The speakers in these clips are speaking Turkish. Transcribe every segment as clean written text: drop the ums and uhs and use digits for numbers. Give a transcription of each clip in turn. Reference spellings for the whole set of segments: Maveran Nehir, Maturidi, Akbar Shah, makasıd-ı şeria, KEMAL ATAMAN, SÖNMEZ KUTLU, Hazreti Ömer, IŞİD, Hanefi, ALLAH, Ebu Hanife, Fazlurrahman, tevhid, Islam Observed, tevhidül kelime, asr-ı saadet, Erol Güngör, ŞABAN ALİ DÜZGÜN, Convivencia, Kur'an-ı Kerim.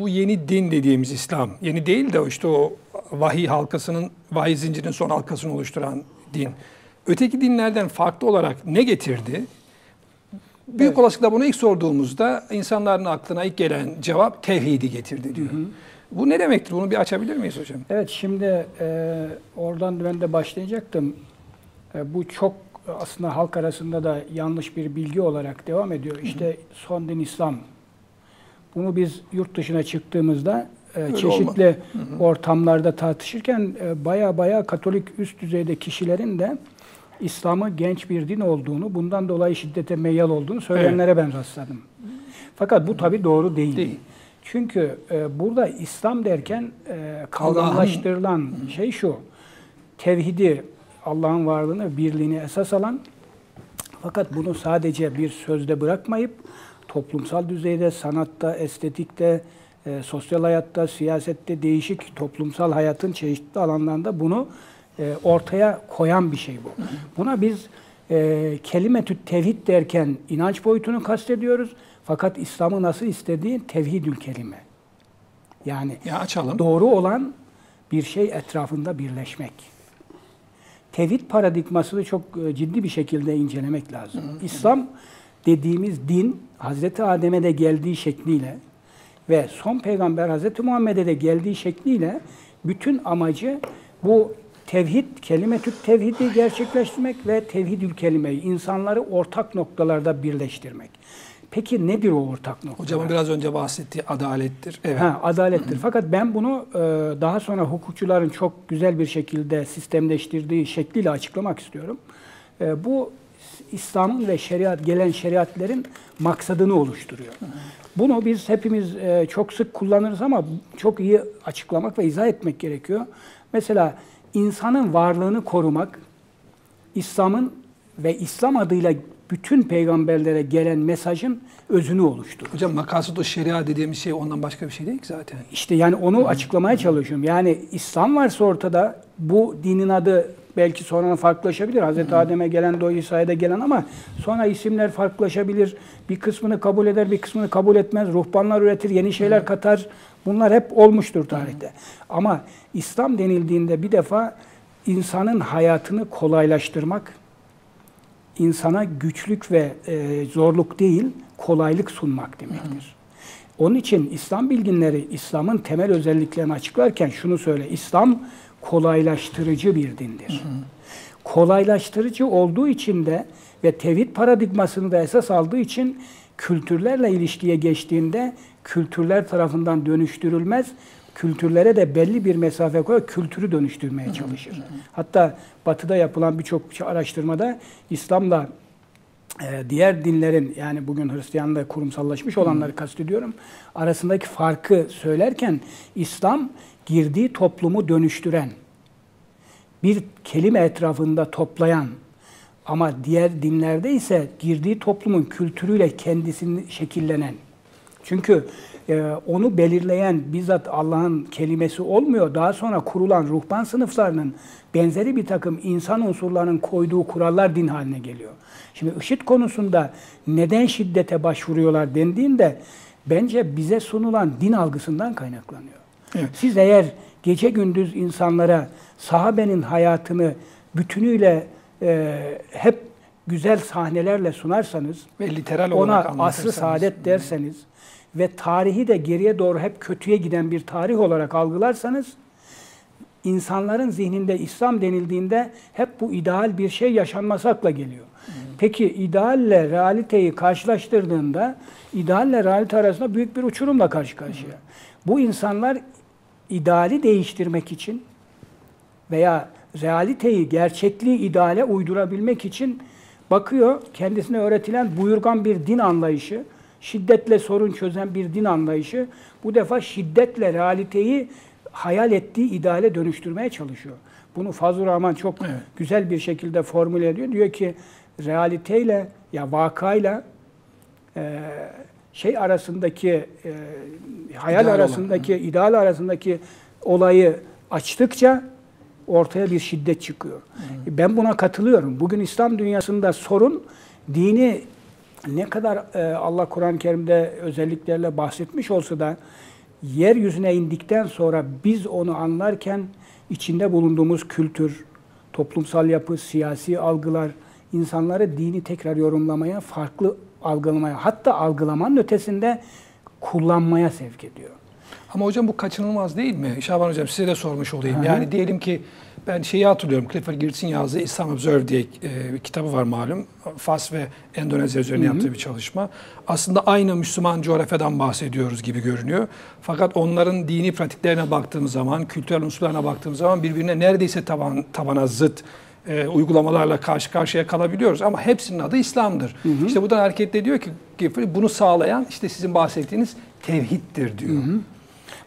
bu yeni din dediğimiz İslam, yeni değil de işte o vahiy halkasının, vahiy zincirinin son halkasını oluşturan din, öteki dinlerden farklı olarak ne getirdi? Büyük olasılıkla bunu ilk sorduğumuzda insanların aklına ilk gelen cevap tevhidi getirdi diyor. Hı hı. Bu ne demektir? Bunu bir açabilir miyiz hocam? Evet, şimdi oradan ben de başlayacaktım. Bu çok aslında halk arasında da yanlış bir bilgi olarak devam ediyor. İşte hı hı. son din İslam. Bunu biz yurt dışına çıktığımızda çeşitli hı hı. ortamlarda tartışırken baya Katolik üst düzeyde kişilerin de İslam'ı genç bir din olduğunu, bundan dolayı şiddete meyal olduğunu söyleyenlere evet. ben rastladım. Fakat bu tabii doğru değil. Çünkü burada İslam derken kavramlaştırılan şey şu: tevhidi, Allah'ın varlığını, birliğini esas alan, fakat bunu sadece bir sözde bırakmayıp toplumsal düzeyde, sanatta, estetikte, sosyal hayatta, siyasette, değişik toplumsal hayatın çeşitli alanlarında bunu ortaya koyan bir şey bu. Buna biz kelime-tü tevhid derken inanç boyutunu kastediyoruz. Fakat İslam'ı nasıl istediği tevhidül kelime. Yani ya açalım. Doğru olan bir şey etrafında birleşmek. Tevhid paradigmasını çok ciddi bir şekilde incelemek lazım. Hı hı. İslam dediğimiz din, Hazreti Adem'e de geldiği şekliyle ve son peygamber Hazreti Muhammed'e de geldiği şekliyle bütün amacı bu tevhid, kelime-tü tevhidi gerçekleştirmek ve tevhidül kelimeyi, insanları ortak noktalarda birleştirmek. Peki nedir o ortak nokta? Hocamın biraz önce bahsettiği adalettir. Evet. Ha, adalettir. Fakat ben bunu daha sonra hukukçuların çok güzel bir şekilde sistemleştirdiği şekliyle açıklamak istiyorum. Bu İslam'ın ve şeriat, gelen şeriatlerin maksadını oluşturuyor. Bunu biz hepimiz çok sık kullanırız ama çok iyi açıklamak ve izah etmek gerekiyor. Mesela insanın varlığını korumak, İslam'ın ve İslam adıyla bütün peygamberlere gelen mesajın özünü oluşturur. Hocam makasıd-ı şeria dediğimiz şey ondan başka bir şey değil ki zaten. İşte yani onu açıklamaya çalışıyorum. Yani İslam varsa ortada, bu dinin adı belki sonra farklılaşabilir. Hazreti Adem'e gelen de o İsa'ya da gelen, ama sonra isimler farklılaşabilir. Bir kısmını kabul eder, bir kısmını kabul etmez. Ruhbanlar üretir, yeni şeyler katar. Bunlar hep olmuştur tarihte. Ama İslam denildiğinde bir defa insanın hayatını kolaylaştırmak, insana güçlük ve zorluk değil, kolaylık sunmak demektir. Onun için İslam bilginleri İslam'ın temel özelliklerini açıklarken şunu söyle: İslam kolaylaştırıcı bir dindir. Kolaylaştırıcı olduğu için de ve tevhid paradigmasını da esas aldığı için kültürlerle ilişkiye geçtiğinde kültürler tarafından dönüştürülmez, kültürlere de belli bir mesafe koyar, kültürü dönüştürmeye çalışır. Hatta Batı'da yapılan birçok araştırmada İslam'la diğer dinlerin, yani bugün Hristiyanlıkla kurumsallaşmış olanları kastediyorum, arasındaki farkı söylerken İslam girdiği toplumu dönüştüren, bir kelime etrafında toplayan, ama diğer dinlerde ise girdiği toplumun kültürüyle kendisini şekillenen, çünkü onu belirleyen bizzat Allah'ın kelimesi olmuyor. Daha sonra kurulan ruhban sınıflarının benzeri bir takım insan unsurlarının koyduğu kurallar din haline geliyor. Şimdi IŞİD konusunda neden şiddete başvuruyorlar dendiğinde bence bize sunulan din algısından kaynaklanıyor. Evet. Siz eğer gece gündüz insanlara sahabenin hayatını bütünüyle hep güzel sahnelerle sunarsanız ve literal olarak ona asr-ı saadet derseniz ve tarihi de geriye doğru hep kötüye giden bir tarih olarak algılarsanız, insanların zihninde İslam denildiğinde hep bu ideal bir şey yaşanması akla geliyor. Peki idealle realiteyi karşılaştırdığında, idealle realite arasında büyük bir uçurumla karşı karşıya. Bu insanlar ideali değiştirmek için veya realiteyi, gerçekliği ideale uydurabilmek için bakıyor, kendisine öğretilen buyurgan bir din anlayışı, şiddetle sorun çözen bir din anlayışı, bu defa şiddetle realiteyi hayal ettiği ideale dönüştürmeye çalışıyor. Bunu Fazlurrahman çok güzel bir şekilde formüle ediyor. Diyor ki realiteyle, ya vakayla şey arasındaki hayal ideal arasındaki olan, ideal arasındaki olayı açtıkça ortaya bir şiddet çıkıyor. Ben buna katılıyorum. Bugün İslam dünyasında sorun dini ne kadar Allah Kur'an-ı Kerim'de özelliklerle bahsetmiş olsa da yeryüzüne indikten sonra biz onu anlarken içinde bulunduğumuz kültür, toplumsal yapı, siyasi algılar, insanları dini tekrar yorumlamaya, farklı algılamaya, hatta algılamanın ötesinde kullanmaya sevk ediyor. Ama hocam bu kaçınılmaz değil mi? Şaban hocam size de sormuş olayım. Hı-hı. Yani diyelim ki ben şeyi hatırlıyorum, Clifford Geertz'in yazdığı Islam Observed diye bir kitabı var malum. Fas ve Endonezya üzerine Hı-hı. yaptığı bir çalışma. Aslında aynı Müslüman coğrafyadan bahsediyoruz gibi görünüyor. Fakat onların dini pratiklerine baktığımız zaman, kültürel unsurlarına baktığımız zaman birbirine neredeyse tabana zıt uygulamalarla karşı karşıya kalabiliyoruz. Ama hepsinin adı İslam'dır. Hı-hı. İşte buradan hareketle diyor ki bunu sağlayan işte sizin bahsettiğiniz tevhiddir diyor. Hı-hı.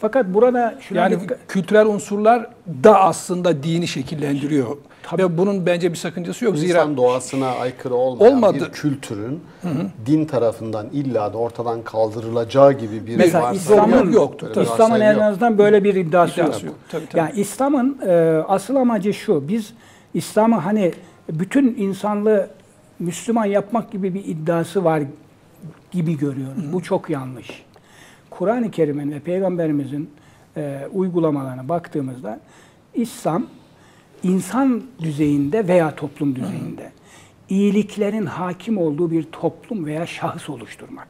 Fakat burada yani kültürel unsurlar da aslında dini şekillendiriyor. Tabii. Ve bunun bence bir sakıncası yok. Zira İnsan doğasına aykırı olmayan bir kültürün Hı-hı. din tarafından illa da ortadan kaldırılacağı gibi bir varsayım yoktur. İslam'ın en azından böyle bir iddiası yok. Tabii. Yani İslam'ın asıl amacı şu. Biz İslam'ı hani bütün insanlığı Müslüman yapmak gibi bir iddiası var gibi görüyoruz. Hı-hı. Bu çok yanlış. Kur'an-ı Kerim'in ve Peygamberimizin uygulamalarına baktığımızda İslam insan düzeyinde veya toplum düzeyinde iyiliklerin hakim olduğu bir toplum veya şahıs oluşturmak.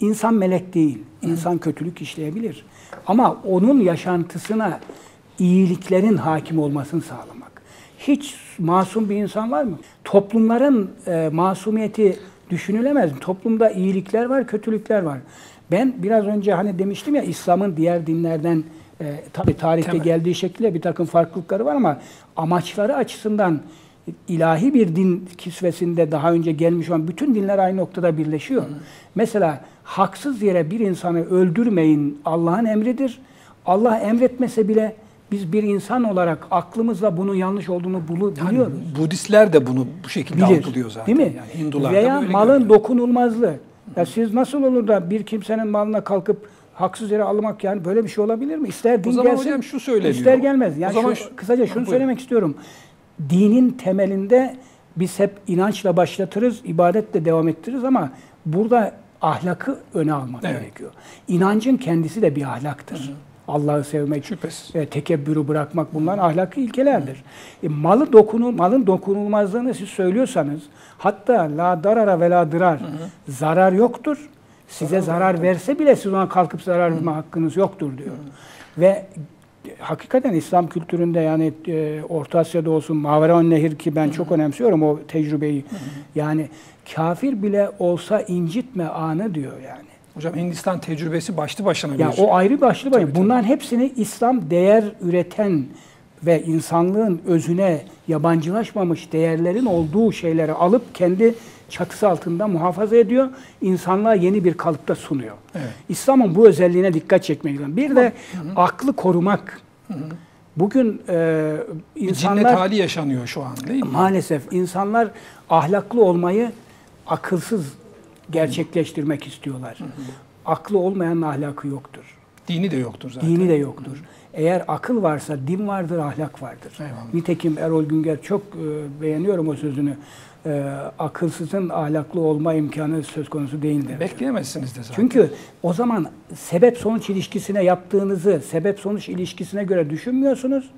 İnsan melek değil, insan kötülük işleyebilir ama onun yaşantısına iyiliklerin hakim olmasını sağlamak. Hiç masum bir insan var mı? Toplumların masumiyeti düşünülemez mi? Toplumda iyilikler var, kötülükler var. Ben biraz önce hani demiştim ya İslam'ın diğer dinlerden tabii tarihte geldiği şekilde bir takım farklılıkları var ama amaçları açısından ilahi bir din kisvesinde daha önce gelmiş olan bütün dinler aynı noktada birleşiyor. Hı. Mesela haksız yere bir insanı öldürmeyin Allah'ın emridir. Allah emretmese bile biz bir insan olarak aklımızla bunun yanlış olduğunu biliyoruz. Yani Budistler de bunu bu şekilde algılıyor zaten. Değil mi? Yani Hindular veya malın görüyor. Dokunulmazlığı. Ya siz nasıl olur da bir kimsenin malına kalkıp haksız yere almak yani böyle bir şey olabilir mi? İster din gelsin, şu ister gelmez. Yani kısaca şunu söylemek istiyorum. Dinin temelinde biz hep inançla başlatırız, ibadetle devam ettiririz ama burada ahlakı öne almak gerekiyor. İnancın kendisi de bir ahlaktır. Hı-hı. Allah'ı sevmek, tekebbürü bırakmak bunlar ahlaki ilkelerdir. Malın dokunulmazlığını siz söylüyorsanız hatta la darara ve la dırar zarar yoktur. Size zarar verse bile siz ona kalkıp zarar verme hakkınız yoktur diyor. Ve hakikaten İslam kültüründe yani Orta Asya'da olsun Maveran Nehir ki ben çok önemsiyorum o tecrübeyi. Yani kafir bile olsa incitme anı diyor yani. Hocam Hindistan tecrübesi başlı başına bir. Ya o ayrı başlı başına. Bunların hepsini İslam değer üreten ve insanlığın özüne yabancılaşmamış değerlerin olduğu şeyleri alıp kendi çatısı altında muhafaza ediyor. İnsanlığa yeni bir kalıpta sunuyor. Evet. İslam'ın bu özelliğine dikkat çekmek lazım. Bir de aklı korumak. Hı-hı. Bugün insanlar cinnet hali yaşanıyor şu an değil mi? Maalesef insanlar ahlaklı olmayı akılsız gerçekleştirmek istiyorlar. Hı hı. Aklı olmayanın ahlakı yoktur. Dini de yoktur zaten. Dini de yoktur. Hı hı. Eğer akıl varsa din vardır, ahlak vardır. Eyvallah. Nitekim Erol Güngör çok beğeniyorum o sözünü. Akılsızın ahlaklı olma imkanı söz konusu değildir. Bekleyemezsiniz de zaten. Çünkü o zaman sebep-sonuç ilişkisine yaptığınızı, sebep-sonuç ilişkisine göre düşünmüyorsunuz.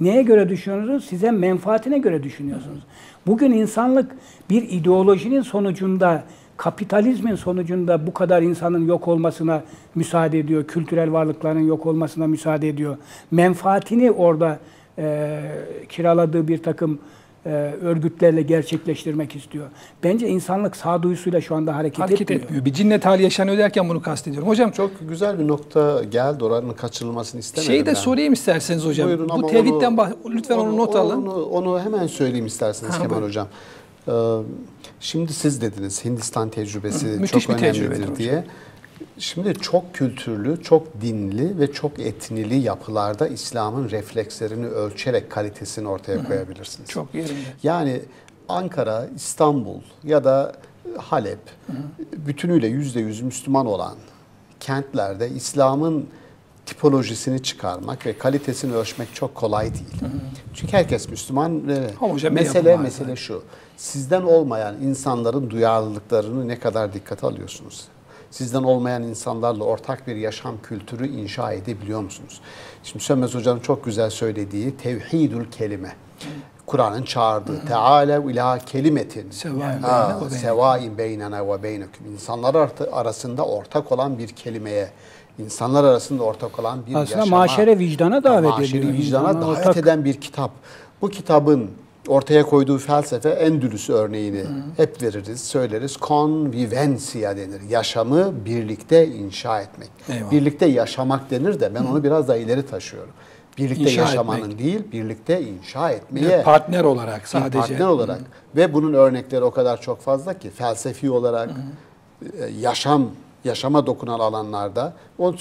Neye göre düşünüyorsunuz? Size menfaatine göre düşünüyorsunuz. Hı hı. Bugün insanlık bir ideolojinin sonucunda kapitalizmin sonucunda bu kadar insanın yok olmasına müsaade ediyor. Kültürel varlıkların yok olmasına müsaade ediyor. Menfaatini orada kiraladığı bir takım örgütlerle gerçekleştirmek istiyor. Bence insanlık sağduyusuyla şu anda hareket etmiyor. Bir cinnet hali yaşanıyor derken bunu kastediyorum. Hocam çok güzel bir nokta geldi. Oranın kaçırılmasını istemedim. Şeyi de sorayım isterseniz hocam. Buyurun, bu tevhidden lütfen onu not alın. Onu hemen söyleyeyim isterseniz Kemal hocam. Şimdi siz dediniz Hindistan tecrübesi çok önemlidir diye. Hocam. Şimdi çok kültürlü, çok dinli ve çok etnili yapılarda İslam'ın reflekslerini ölçerek kalitesini ortaya koyabilirsiniz. Çok yerinde. Yani Ankara, İstanbul ya da Halep bütünüyle %100 Müslüman olan kentlerde İslam'ın tipolojisini çıkarmak ve kalitesini ölçmek çok kolay değil. Çünkü herkes Müslüman ve mesele şu. Sizden olmayan insanların duyarlılıklarını ne kadar dikkate alıyorsunuz? sizden olmayan insanlarla ortak bir yaşam kültürü inşa edebiliyor musunuz? Şimdi Sönmez Hoca'nın çok güzel söylediği tevhidül kelime. Kur'an'ın çağırdığı Teala ila kelimetin sevain beynena ve beynekum. İnsanlar arasında ortak olan bir kelimeye, insanlar arasında ortak olan bir yaşama. Aslında maşere vicdana davet ediyor. Maşere vicdana davet eden bir kitap. Bu kitabın ortaya koyduğu felsefe Endülüs örneğini hep veririz, söyleriz. Convivencia denir. Yaşamı birlikte inşa etmek. Eyvallah. Birlikte yaşamak denir de ben onu biraz daha ileri taşıyorum. Birlikte inşa yaşamanın etmek değil, birlikte inşa etmeye. Bir partner olarak sadece. Partner olarak. Ve bunun örnekleri o kadar çok fazla ki felsefi olarak yaşama dokunan alanlarda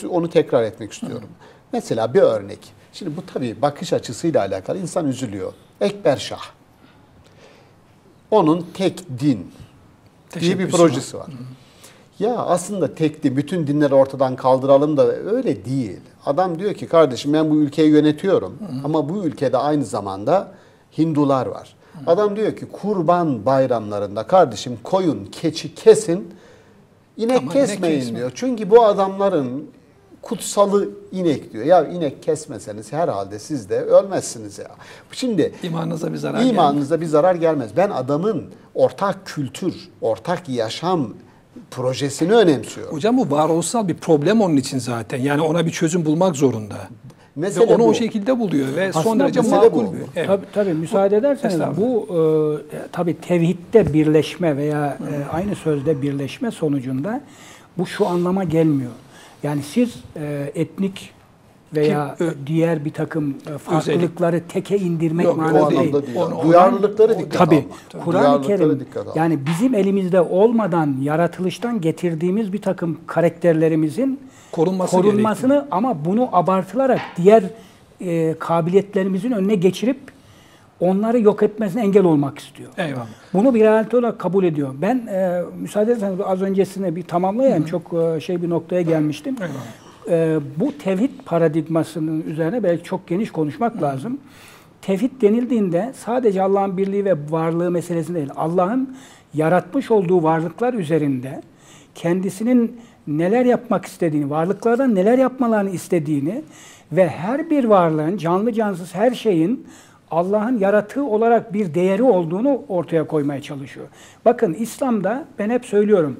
onu tekrar etmek istiyorum. Mesela bir örnek. Şimdi bu tabii bakış açısıyla alakalı, insan üzülüyor. Akbar Shah. Onun tek din diye bir projesi var. Ya aslında tek din, bütün dinleri ortadan kaldıralım da öyle değil. Adam diyor ki kardeşim ben bu ülkeyi yönetiyorum ama bu ülkede aynı zamanda Hindular var. Adam diyor ki kurban bayramlarında kardeşim koyun, keçi kesin, inek ama kesmeyin diyor. Çünkü bu adamların kutsalı inek diyor. Ya inek kesmeseniz herhalde siz de ölmezsiniz ya. Şimdi imanınıza bir zarar gelmez. Ben adamın ortak kültür, ortak yaşam projesini önemsiyorum. Hocam bu varoluşsal bir problem onun için zaten. Yani ona bir çözüm bulmak zorunda. Mesela onu o şekilde buluyor ve aslında son derece makul. Evet. Tabii müsaade ederseniz bu tabii tevhidde birleşme veya aynı sözde birleşme sonucunda bu şu anlama gelmiyor. Yani siz etnik veya diğer bir takım farklılıkları teke indirmek manasında değil. Duyarlılıkları dikkat almak. Tabii. Kur'an-ı Kerim yani bizim elimizde olmadan yaratılıştan getirdiğimiz bir takım karakterlerimizin korunmasını gerekli. Ama bunu abartılarak diğer kabiliyetlerimizin önüne geçirip onları yok etmesine engel olmak istiyor. Eyvallah. Bunu bir realite olarak kabul ediyor. Ben müsaade ederseniz az öncesine bir tamamlayayım. Çok bir noktaya gelmiştim. Bu tevhid paradigmasının üzerine belki çok geniş konuşmak lazım. Tevhid denildiğinde sadece Allah'ın birliği ve varlığı meselesi değil. Allah'ın yaratmış olduğu varlıklar üzerinde kendisinin neler yapmak istediğini, varlıklardan neler yapmalarını istediğini ve her bir varlığın, canlı cansız her şeyin Allah'ın yaratığı olarak bir değeri olduğunu ortaya koymaya çalışıyor. Bakın İslam'da ben hep söylüyorum,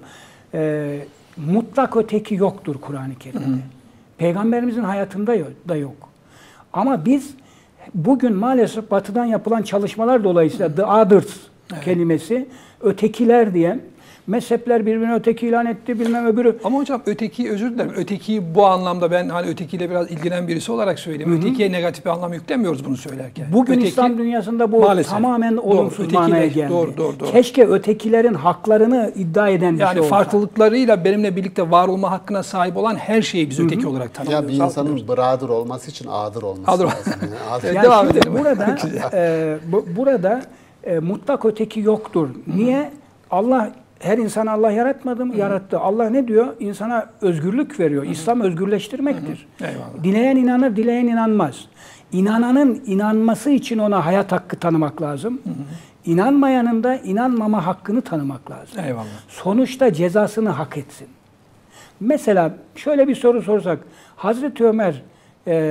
mutlak öteki yoktur Kur'an-ı Kerim'de. Peygamberimizin hayatında da yok. Ama biz bugün maalesef batıdan yapılan çalışmalar dolayısıyla the others kelimesi, ötekiler diye mezhepler birbirine öteki ilan etti, bilmem öbürü. Ama hocam öteki, özür dilerim, ötekiyi bu anlamda ben hani ötekiyle biraz ilgilenen birisi olarak söyleyeyim. Ötekiye negatif bir anlam yüklemiyoruz bunu söylerken. Bugün öteki, İslam dünyasında bu maalesef tamamen olumsuz manaya geldi. Doğru. Keşke ötekilerin haklarını iddia eden bir şey olsa. Farklılıklarıyla benimle birlikte var olma hakkına sahip olan her şeyi biz öteki olarak tanımlıyoruz. Ya bir insanın brother olması için ağdır olması lazım. Devam edelim. Burada mutlak öteki yoktur. Niye? Allah her insanı Allah yaratmadı mı? Yarattı. Allah ne diyor? İnsana özgürlük veriyor. İslam özgürleştirmektir. Dileyen inanır, dileyen inanmaz. İnananın inanması için ona hayat hakkı tanımak lazım. İnanmayanın da inanmama hakkını tanımak lazım. Sonuçta cezasını hak etsin. Mesela şöyle bir soru sorsak. Hazreti Ömer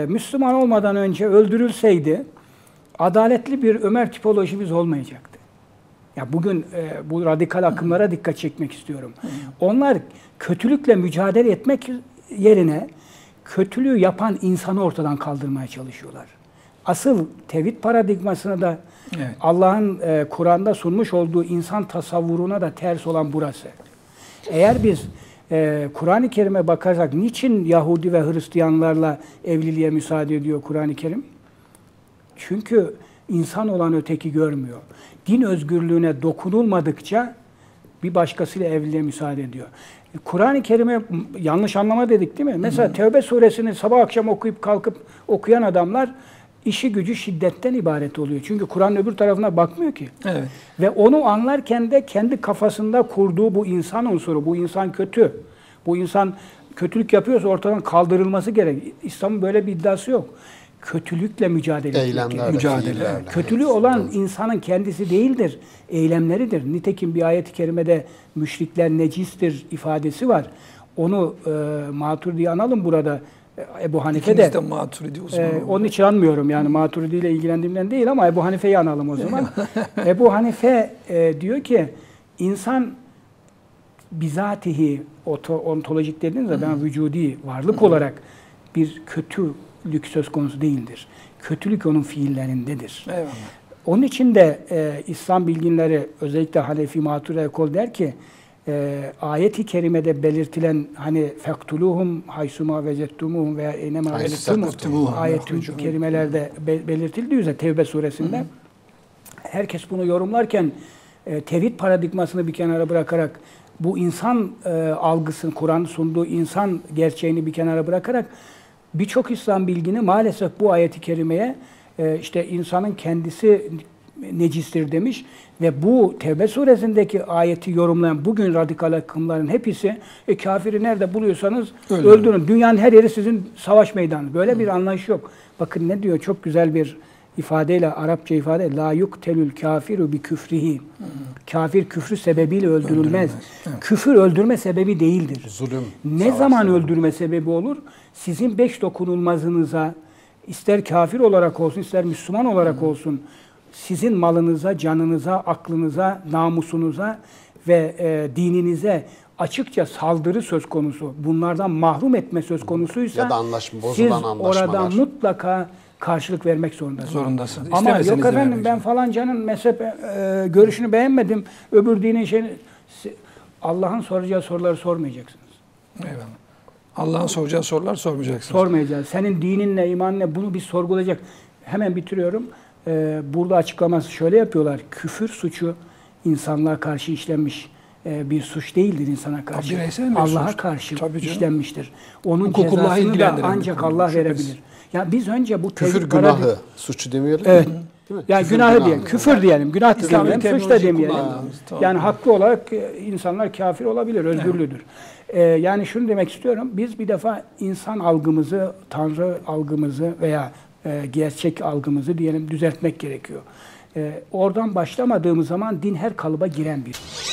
Müslüman olmadan önce öldürülseydi adaletli bir Ömer tipolojimiz olmayacaktı. Ya bugün bu radikal akımlara dikkat çekmek istiyorum. Onlar kötülükle mücadele etmek yerine kötülüğü yapan insanı ortadan kaldırmaya çalışıyorlar. Asıl tevhid paradigmasına da Allah'ın Kur'an'da sunmuş olduğu insan tasavvuruna da ters olan burası. Eğer biz Kur'an-ı Kerim'e bakarsak niçin Yahudi ve Hristiyanlarla evliliğe müsaade ediyor Kur'an-ı Kerim? Çünkü insan olan öteki görmüyor. Din özgürlüğüne dokunulmadıkça bir başkasıyla evliliğe müsaade ediyor. Kur'an-ı Kerim'e yanlış anlama dedik değil mi? Mesela Tevbe suresini sabah akşam okuyup kalkıp okuyan adamlar işi gücü şiddetten ibaret oluyor. Çünkü Kur'an'ın öbür tarafına bakmıyor ki. Ve onu anlarken de kendi kafasında kurduğu bu insan unsuru, bu insan kötü, bu insan kötülük yapıyorsa ortadan kaldırılması gerek. İslam'ın böyle bir iddiası yok. Kötülükle mücadele. Kötülüğü olan insanın kendisi değildir, eylemleridir. Nitekim bir ayet-i kerimede müşrikler necistir ifadesi var. Onu Maturidi'yi analım burada. Ebu Hanife de. Onun için anmıyorum yani Maturidi ile ilgilendiğimden değil ama Ebu Hanife'yi analım o zaman. Ebu Hanife diyor ki insan bizatihi ontolojik dediğinizde ben vücudi varlık olarak bir kötülük söz konusu değildir. Kötülük onun fiillerindedir. Evet. Onun için de İslam bilginleri özellikle Hanefi Maturidi ekol der ki ayet-i kerimede belirtilen hani fektuluhum haysuma vecettumuhum veya enema vecettumuhum ayet-i kerimelerde belirtildiği üzere Tevbe suresinde herkes bunu yorumlarken tevhid paradigmasını bir kenara bırakarak bu insan algısını, Kur'an'ın sunduğu insan gerçeğini bir kenara bırakarak birçok İslam bilgini maalesef bu ayet-i kerimeye işte insanın kendisi necistir demiş ve bu Tevbe suresindeki ayeti yorumlayan bugün radikal akımların hepsi kafiri nerede buluyorsanız öldürün. Dünyanın her yeri sizin savaş meydanı. Böyle bir anlayış yok. Bakın ne diyor çok güzel bir ifadeyle, Arapça ifade la yuktelül kafiru bi küfrihi. Kafir küfrü sebebiyle öldürülmez. Evet. Küfür öldürme sebebi değildir. Zulüm, ne zaman öldürme sebebi olur? Sizin beş dokunulmazınıza ister kafir olarak olsun ister Müslüman olarak olsun sizin malınıza, canınıza, aklınıza, namusunuza ve dininize açıkça saldırı söz konusu, bunlardan mahrum etme söz konusuysa ya da siz orada mutlaka karşılık vermek zorundasınız. Ama yok efendim ben falancanın mezhep görüşünü beğenmedim, öbür dinin şeyini... Allah'ın soracağı soruları sormayacaksınız. Eyvallah. Allah'ın soracağı sorular sormayacaksınız. Sormayacağız. Senin dininle, imanınla bunu bir sorgulayacak. Hemen bitiriyorum. Burada açıklaması şöyle yapıyorlar. Küfür suçu insanlığa karşı işlenmiş bir suç değildir insana karşı. Allah'a karşı işlenmiştir. Onun cezasını da ancak Allah verebilir. Ya biz önce bu küfür günahı suçu demeyelim. Evet. Yani günahı diyelim, küfür diyelim, günah demeyelim, suç da demeyelim. Yani haklı olarak insanlar kafir olabilir, özgürlüdür. Yani şunu demek istiyorum. Biz bir defa insan algımızı, Tanrı algımızı veya gerçek algımızı diyelim düzeltmek gerekiyor. Oradan başlamadığımız zaman din her kalıba giren bir